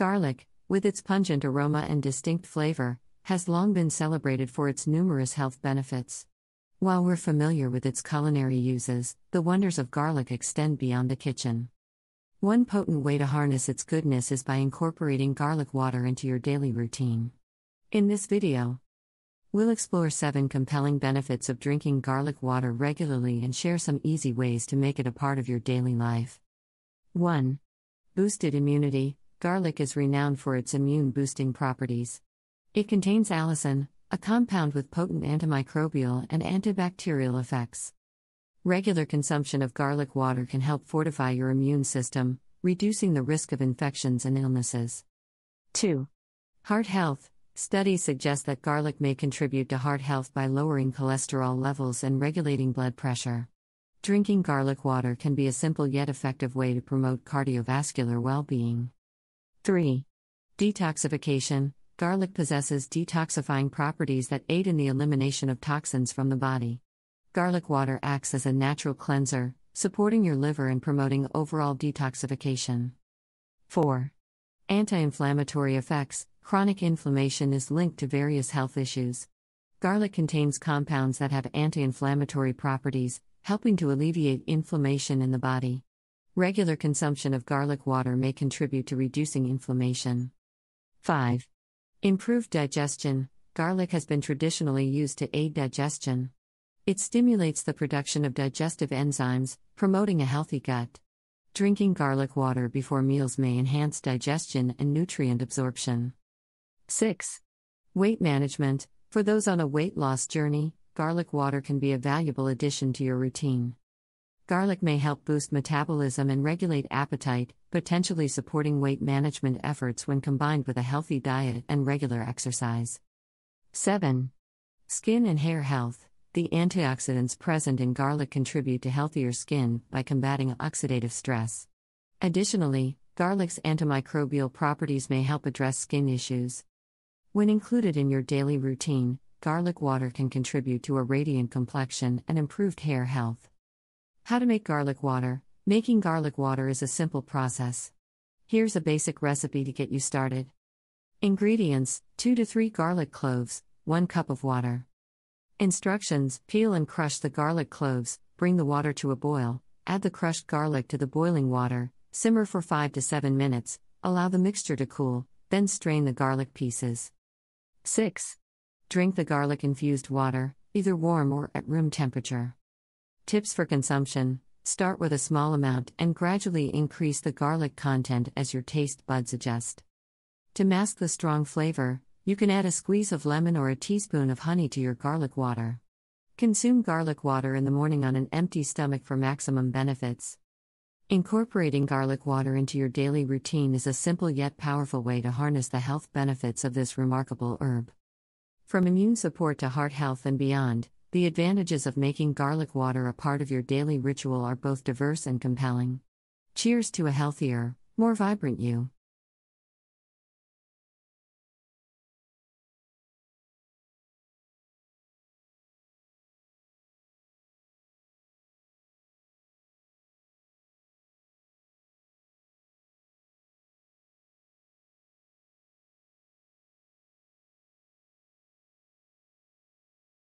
Garlic, with its pungent aroma and distinct flavor, has long been celebrated for its numerous health benefits. While we're familiar with its culinary uses, the wonders of garlic extend beyond the kitchen. One potent way to harness its goodness is by incorporating garlic water into your daily routine. In this video, we'll explore 7 compelling benefits of drinking garlic water regularly and share some easy ways to make it a part of your daily life. 1. Boosted immunity. Garlic is renowned for its immune-boosting properties. It contains allicin, a compound with potent antimicrobial and antibacterial effects. Regular consumption of garlic water can help fortify your immune system, reducing the risk of infections and illnesses. 2. Heart health. Studies suggest that garlic may contribute to heart health by lowering cholesterol levels and regulating blood pressure. Drinking garlic water can be a simple yet effective way to promote cardiovascular well-being. 3. Detoxification. Garlic possesses detoxifying properties that aid in the elimination of toxins from the body. Garlic water acts as a natural cleanser, supporting your liver and promoting overall detoxification. 4. Anti-inflammatory effects. Chronic inflammation is linked to various health issues. Garlic contains compounds that have anti-inflammatory properties, helping to alleviate inflammation in the body. Regular consumption of garlic water may contribute to reducing inflammation. 5. Improved digestion. Garlic has been traditionally used to aid digestion. It stimulates the production of digestive enzymes, promoting a healthy gut. Drinking garlic water before meals may enhance digestion and nutrient absorption. 6. Weight management. For those on a weight loss journey, garlic water can be a valuable addition to your routine. Garlic may help boost metabolism and regulate appetite, potentially supporting weight management efforts when combined with a healthy diet and regular exercise. 7. Skin and hair health. The antioxidants present in garlic contribute to healthier skin by combating oxidative stress. Additionally, garlic's antimicrobial properties may help address skin issues. When included in your daily routine, garlic water can contribute to a radiant complexion and improved hair health. How to make garlic water. Making garlic water is a simple process. Here's a basic recipe to get you started. Ingredients: 2 to 3 garlic cloves, 1 cup of water. Instructions: peel and crush the garlic cloves, bring the water to a boil, add the crushed garlic to the boiling water, simmer for 5 to 7 minutes, allow the mixture to cool, then strain the garlic pieces. 6. Drink the garlic-infused water, either warm or at room temperature. Tips for consumption: start with a small amount and gradually increase the garlic content as your taste buds adjust. To mask the strong flavor, you can add a squeeze of lemon or a teaspoon of honey to your garlic water. Consume garlic water in the morning on an empty stomach for maximum benefits. Incorporating garlic water into your daily routine is a simple yet powerful way to harness the health benefits of this remarkable herb. From immune support to heart health and beyond, the advantages of making garlic water a part of your daily ritual are both diverse and compelling. Cheers to a healthier, more vibrant you.